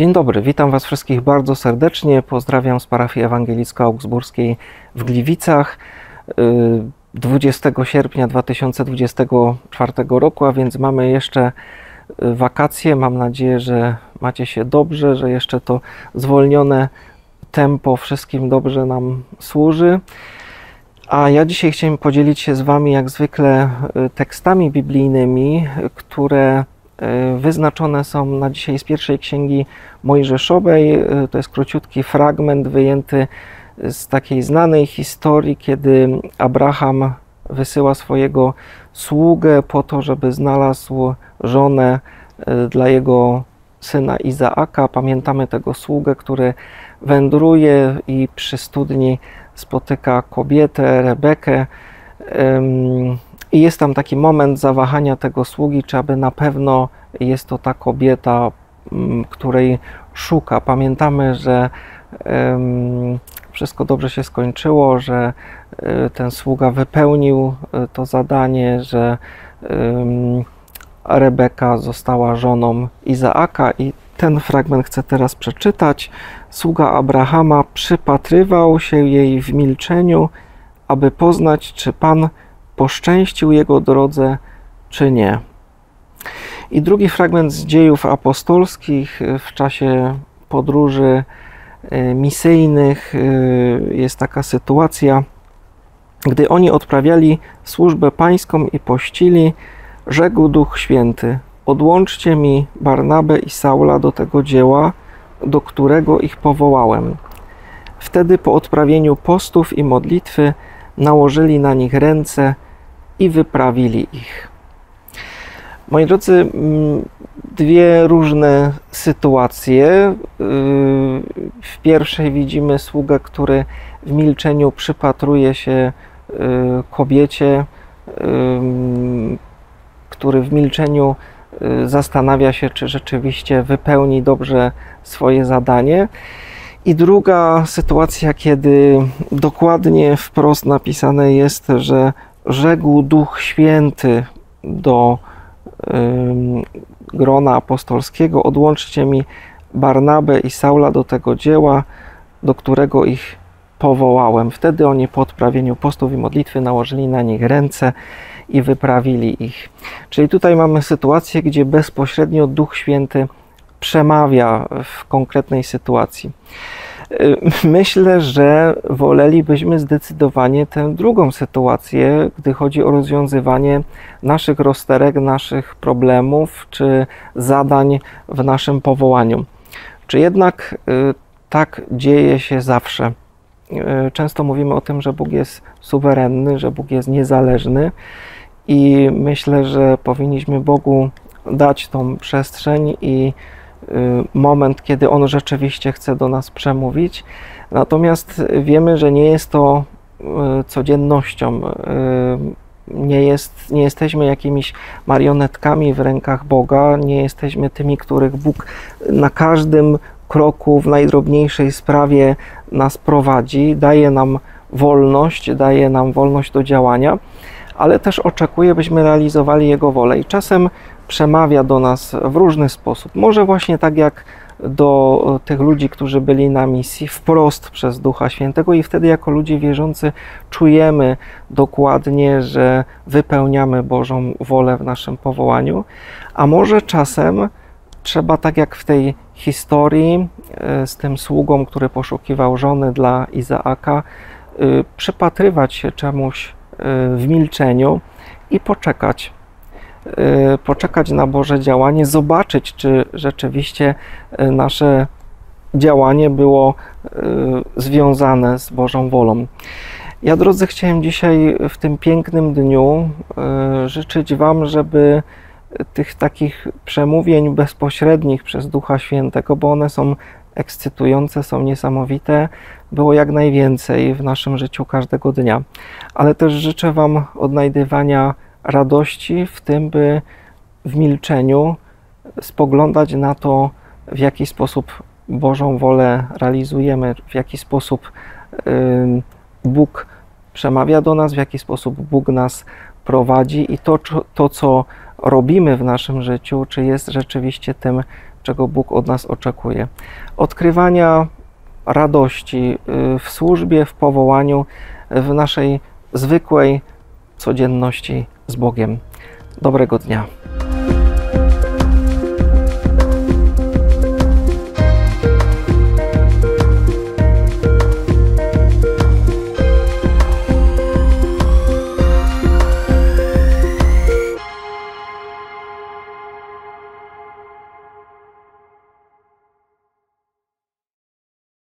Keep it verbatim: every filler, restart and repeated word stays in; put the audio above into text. Dzień dobry, witam Was wszystkich bardzo serdecznie. Pozdrawiam z parafii ewangelicko-augsburskiej w Gliwicach dwudziestego sierpnia dwa tysiące dwudziestego czwartego roku, a więc mamy jeszcze wakacje. Mam nadzieję, że macie się dobrze, że jeszcze to zwolnione tempo wszystkim dobrze nam służy. A ja dzisiaj chciałem podzielić się z Wami jak zwykle tekstami biblijnymi, które wyznaczone są na dzisiaj z pierwszej księgi Mojżeszowej. To jest króciutki fragment wyjęty z takiej znanej historii, kiedy Abraham wysyła swojego sługę po to, żeby znalazł żonę dla jego syna Izaaka. Pamiętamy tego sługę, który wędruje i przy studni spotyka kobietę, Rebekę. I jest tam taki moment zawahania tego sługi, czy aby na pewno jest to ta kobieta, której szuka. Pamiętamy, że wszystko dobrze się skończyło, że ten sługa wypełnił to zadanie, że Rebeka została żoną Izaaka. I ten fragment chcę teraz przeczytać. Sługa Abrahama przypatrywał się jej w milczeniu, aby poznać, czy Pan poszczęścił jego drodze, czy nie. I drugi fragment z Dziejów Apostolskich. W czasie podróży misyjnych jest taka sytuacja, gdy oni odprawiali służbę pańską i pościli, rzekł Duch Święty: odłączcie mi Barnabę i Saula do tego dzieła, do którego ich powołałem. Wtedy po odprawieniu postów i modlitwy nałożyli na nich ręce i wyprawili ich. Moi drodzy, dwie różne sytuacje. W pierwszej widzimy sługę, który w milczeniu przypatruje się kobiecie, który w milczeniu zastanawia się, czy rzeczywiście wypełni dobrze swoje zadanie. I druga sytuacja, kiedy dokładnie wprost napisane jest, że rzekł Duch Święty do grona apostolskiego: odłączcie mi Barnabę i Saula do tego dzieła, do którego ich powołałem. Wtedy oni po odprawieniu postów i modlitwy nałożyli na nich ręce i wyprawili ich. Czyli tutaj mamy sytuację, gdzie bezpośrednio Duch Święty przemawia w konkretnej sytuacji. Myślę, że wolelibyśmy zdecydowanie tę drugą sytuację, gdy chodzi o rozwiązywanie naszych rozterek, naszych problemów czy zadań w naszym powołaniu. Czy jednak tak dzieje się zawsze? Często mówimy o tym, że Bóg jest suwerenny, że Bóg jest niezależny i myślę, że powinniśmy Bogu dać tą przestrzeń i moment, kiedy On rzeczywiście chce do nas przemówić. Natomiast wiemy, że nie jest to codziennością. Nie, jest, nie jesteśmy jakimiś marionetkami w rękach Boga, nie jesteśmy tymi, których Bóg na każdym kroku, w najdrobniejszej sprawie nas prowadzi, daje nam wolność, daje nam wolność do działania, ale też oczekuje, byśmy realizowali Jego wolę i czasem przemawia do nas w różny sposób. Może właśnie tak jak do tych ludzi, którzy byli na misji, wprost przez Ducha Świętego, i wtedy jako ludzie wierzący czujemy dokładnie, że wypełniamy Bożą wolę w naszym powołaniu. A może czasem trzeba, tak jak w tej historii z tym sługą, który poszukiwał żony dla Izaaka, przypatrywać się czemuś w milczeniu i poczekać. Poczekać na Boże działanie, zobaczyć, czy rzeczywiście nasze działanie było związane z Bożą wolą. Ja, drodzy, chciałem dzisiaj w tym pięknym dniu życzyć Wam, żeby tych takich przemówień bezpośrednich przez Ducha Świętego, bo one są ekscytujące, są niesamowite, było jak najwięcej w naszym życiu każdego dnia. Ale też życzę Wam odnajdywania radości w tym, by w milczeniu spoglądać na to, w jaki sposób Bożą wolę realizujemy, w jaki sposób Bóg przemawia do nas, w jaki sposób Bóg nas prowadzi i to, to co robimy w naszym życiu, czy jest rzeczywiście tym, czego Bóg od nas oczekuje. Odkrywania radości w służbie, w powołaniu, w naszej zwykłej codzienności z Bogiem. Dobrego dnia.